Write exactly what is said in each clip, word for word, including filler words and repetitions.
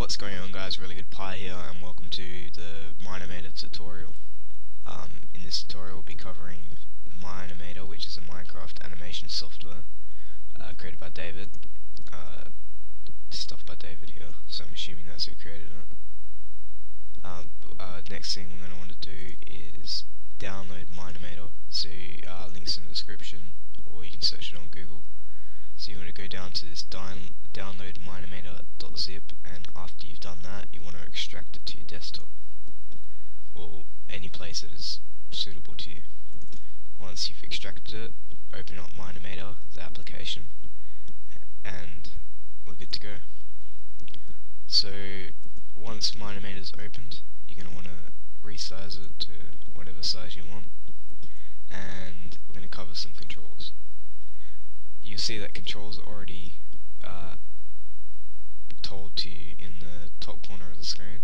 What's going on, guys? Really Good Pie here, and welcome to the Mine-Imator tutorial. Um, in this tutorial we'll be covering Mine-Imator, which is a Minecraft animation software uh, created by David. Uh, stuff by David here, so I'm assuming that's who created it. Um, uh, next thing we're going to want to do is download Mine-Imator, so uh, links in the description, or you can search it on Google. So you want to go down to this down, download Mine-Imator dot zip, and after you've done that you want to extract it to your desktop or any place that is suitable to you. Once you've extracted it, open up Mine-Imator, the application, and we're good to go. So once Mine-Imator is opened, you're going to want to resize it to whatever size you want, and we're going to cover some controls. You'll see that controls are already uh, told to you in the top corner of the screen.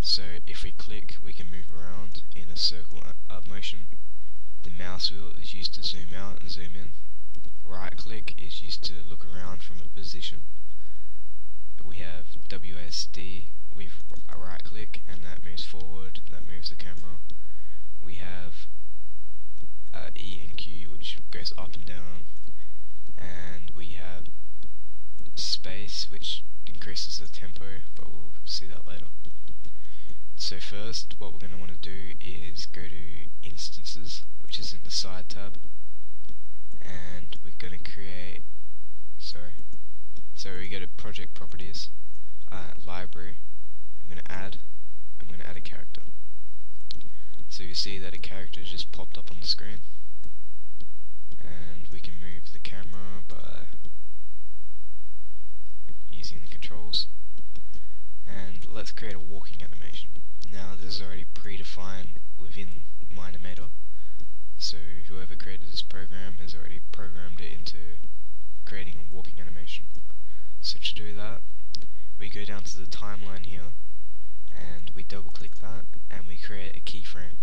So if we click, we can move around in a circle up motion. The mouse wheel is used to zoom out and zoom in. Right click is used to look around from a position. We have W S D, we've right click, and that moves forward, that moves the camera. We have uh, E and Q, which goes up and down. And we have space, which increases the tempo, but we'll see that later. So first, what we're going to want to do is go to Instances, which is in the side tab, and we're going to create, sorry, so we go to Project Properties, uh, Library. I'm going to add, I'm going to add a character. So you see that a character just popped up on the screen. And we can move the camera by using the controls. And let's create a walking animation. Now this is already predefined within Mine-Imator, so whoever created this program has already programmed it into creating a walking animation. So to do that, we go down to the timeline here, and we double click that, and we create a keyframe.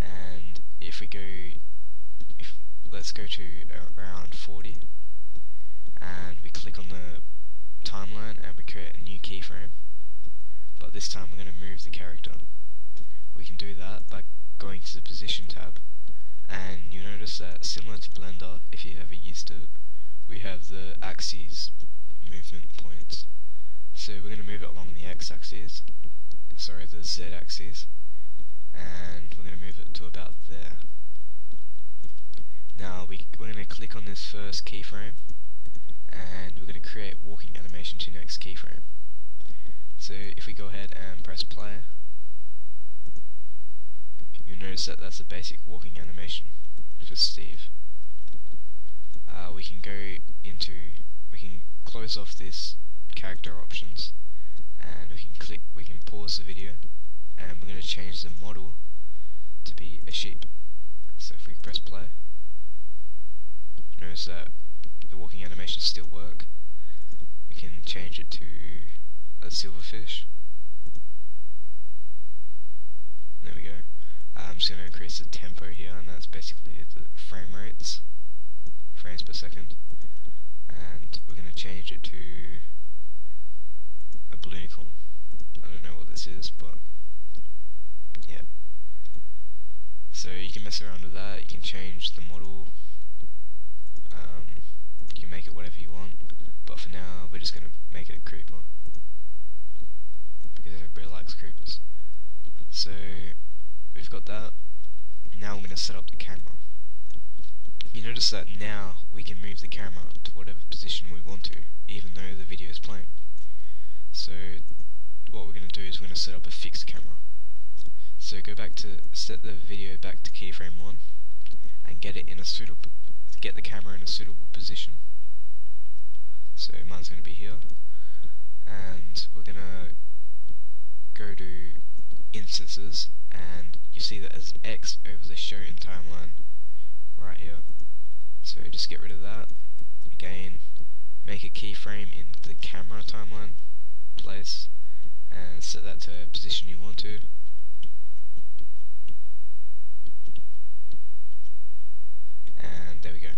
And if we go If, let's go to around forty, and we click on the timeline and we create a new keyframe, but this time we're going to move the character. We can do that by going to the position tab, and you'll notice that, similar to Blender, if you've ever used it, we have the axes movement points. So we're going to move it along the x-axis, sorry the z-axis, and we're going to move it to about there. Now we, we're going to click on this first keyframe, and we're going to create walking animation to next keyframe. So if we go ahead and press play, you'll notice that that's a basic walking animation for Steve. Uh, we can go into, we can close off this character options, and we can click, we can pause the video, and we're going to change the model to be a sheep. So if we press play, notice that the walking animations still work. We can change it to a silverfish. There we go. Uh, I'm just going to increase the tempo here, and that's basically the frame rates, frames per second. And we're going to change it to a balloonicorn. I don't know what this is, but yeah. So you can mess around with that. You can change the model. Um, you can make it whatever you want, but for now we're just going to make it a creeper, because everybody likes creepers. So we've got that. Now I'm going to set up the camera. You notice that now we can move the camera to whatever position we want to, even though the video is playing. So what we're going to do is we're going to set up a fixed camera. So go back to, set the video back to keyframe one, and get it in a suitable, get the camera in a suitable position. So mine's going to be here, and we're going to go to Instances, and you see that there's an X over the show in timeline right here. So just get rid of that. Again, make a keyframe in the camera timeline place, and set that to a position you want to. And there we go.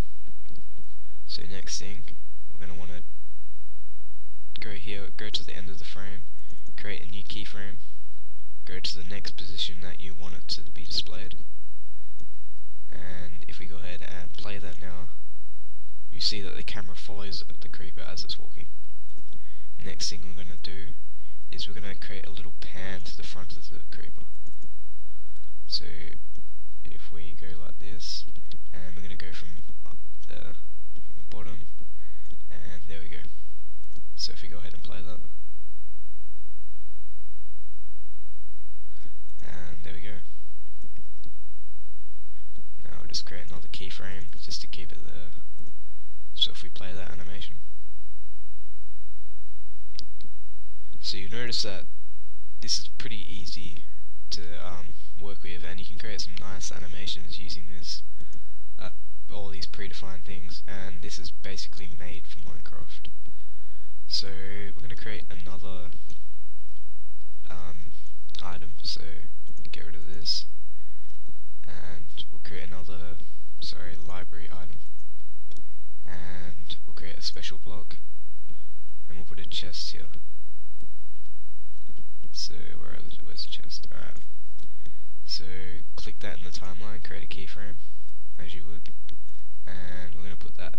So next thing, we're going to want to go here, go to the end of the frame, create a new keyframe, go to the next position that you want it to be displayed, and if we go ahead and play that now, you see that the camera follows the creeper as it's walking. Next thing we're going to do is we're going to create a little pan to the front of the creeper. So if we go like this, and we're going to go from up there, from the bottom, and there we go. So if we go ahead and play that, and there we go. Now we'll just create another keyframe just to keep it there. So if we play that animation, so you notice that this is pretty easy to um, work with, and you can create some nice animations using this, uh, all these predefined things, and this is basically made for Minecraft. So we're going to create another um, item, so get rid of this, and we'll create another, sorry, library item, and we'll create a special block, and we'll put a chest here. So where are the, where's the chest? Alright. So click that in the timeline, create a keyframe, as you would, and we're going to put that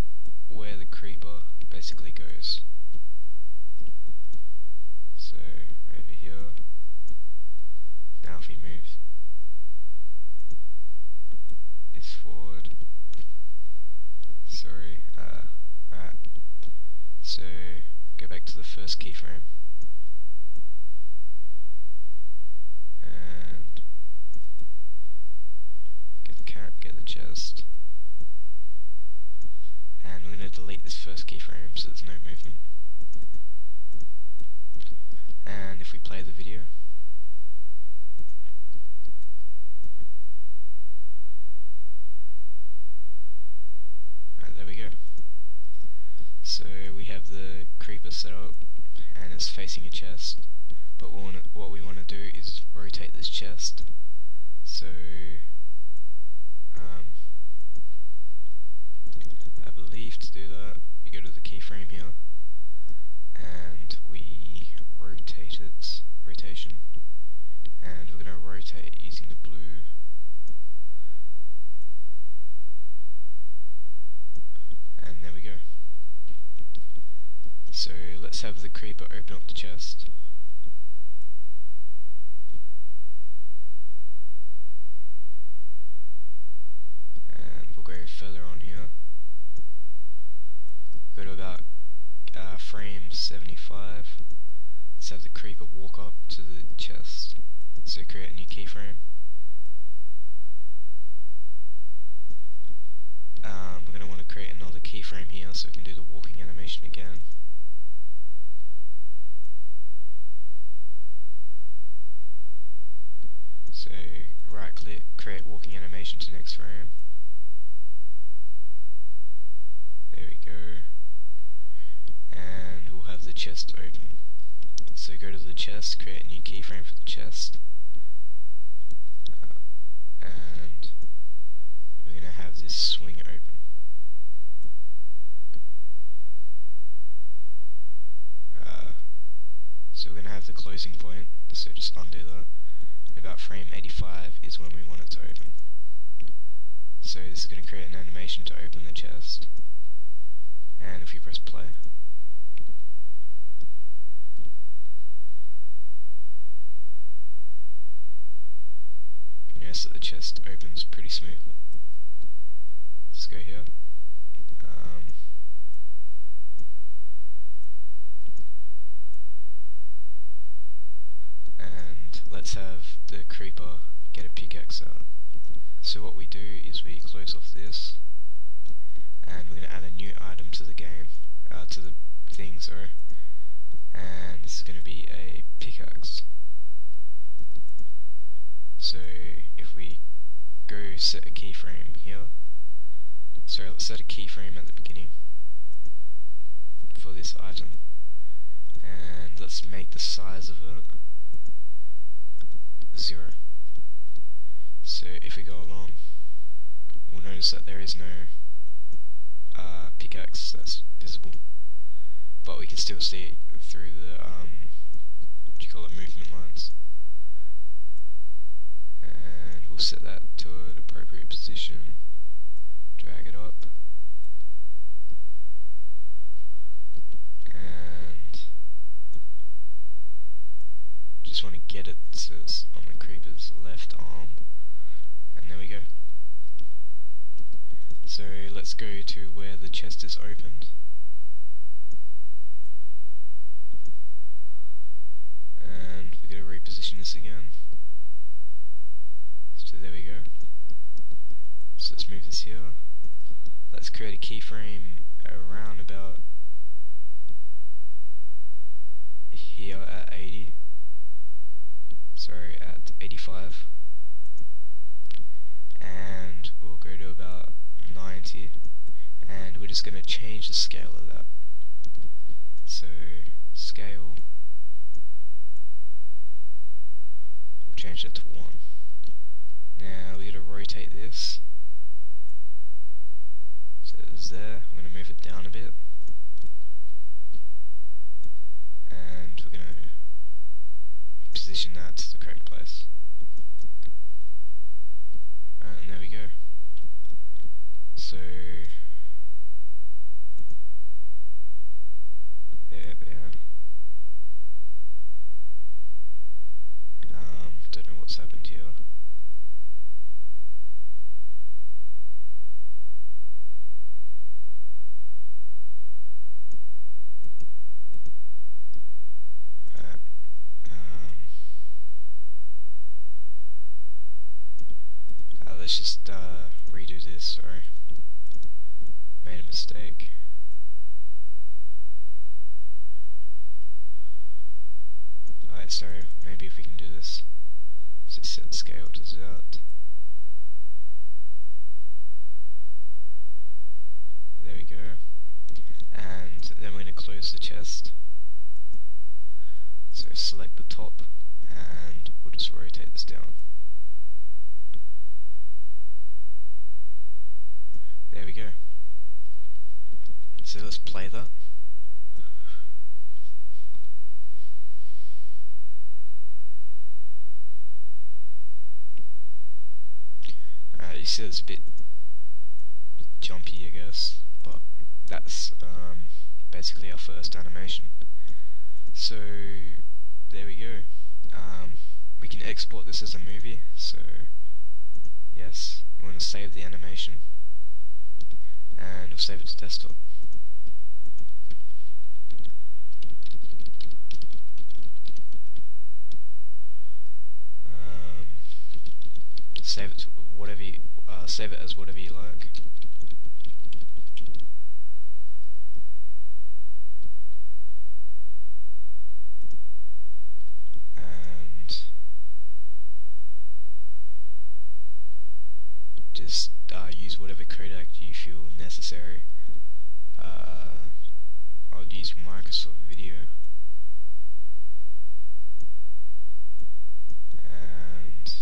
where the creeper basically goes. So over here. Now if we move this forward, sorry, uh, alright, so go back to the first keyframe, and get the carrot, get the chest, and we're going to delete this first keyframe so there's no movement. And if we play the video, and there we go. So we have the creeper set up, and it's facing a chest. But we wanna, what we want to do is rotate this chest. So um, I believe to do that, we go to the keyframe here, and we rotate it, rotation, and we're going to rotate using the blue, and there we go. So let's have the creeper open up the chest, and we'll go further on here, go to about Uh, frame seventy-five. Let's have the creeper walk up to the chest. So create a new keyframe. Um, we're going to want to create another keyframe here so we can do the walking animation again. So right click, create walking animation to next frame. There we go. And we'll have the chest open. So go to the chest, create a new keyframe for the chest, uh, and we're going to have this swing open. Uh, so we're going to have the closing point, so just undo that. About frame eighty-five is when we want it to open. So this is going to create an animation to open the chest. And if you press play, you notice that the chest opens pretty smoothly. Let's go here. Um, and let's have the creeper get a pickaxe out. So what we do is we close off this, and we're going to add a new item to the game, uh, to the thing, sorry, and this is going to be a pickaxe. So if we go set a keyframe here, so let's set a keyframe at the beginning for this item, and let's make the size of it zero. So if we go along, we'll notice that there is no Uh, pickaxe that's visible, but we can still see it through the um, what do you call it, movement lines. And we'll set that to an appropriate position. Drag it up. And just want to get it so it's on the creeper's left arm. And there we go. So let's go to where the chest is opened. And we're going to reposition this again. So there we go. So let's move this here. Let's create a keyframe around about here at eighty. Sorry, at eighty-five. And we'll go to about ninety. And we're just going to change the scale of that. So, scale. We'll change that to one. Now we're going to rotate this. So it's there. I'm going to move it down a bit. And we're going to position that to the correct place. And there we go. So there they are. Um, don't know what's happened here. Let's just uh, redo this, sorry, made a mistake. Alright, sorry, maybe if we can do this, let's just set scale to that. There we go, and then we're going to close the chest, so select the top, and we'll just rotate this down. There we go. So let's play that. Alright, you see it's a bit jumpy, I guess, but that's um, basically our first animation. So there we go. Um, we can export this as a movie, so yes, we want to save the animation. And we'll save it to desktop. Um, save it to whatever you, uh, save it as whatever you like. And just uh, use whatever codec you feel necessary. Uh, I'll use Microsoft Video. And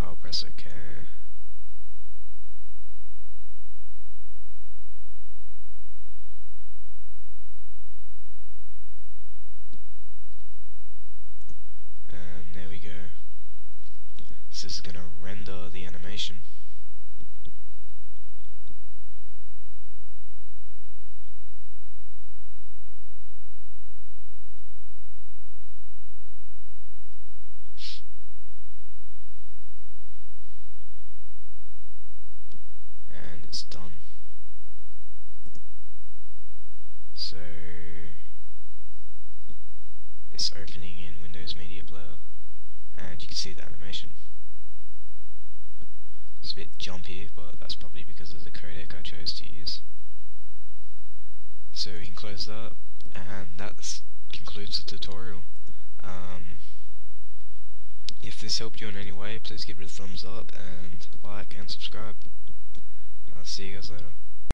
I'll press OK. And there we go. So this is going to render the animation. It's done. So it's opening in Windows Media Player, and you can see the animation. It's a bit jumpy, but that's probably because of the codec I chose to use. So we can close that, and that concludes the tutorial. Um, if this helped you in any way, please give it a thumbs up and like and subscribe. I'll see you guys later.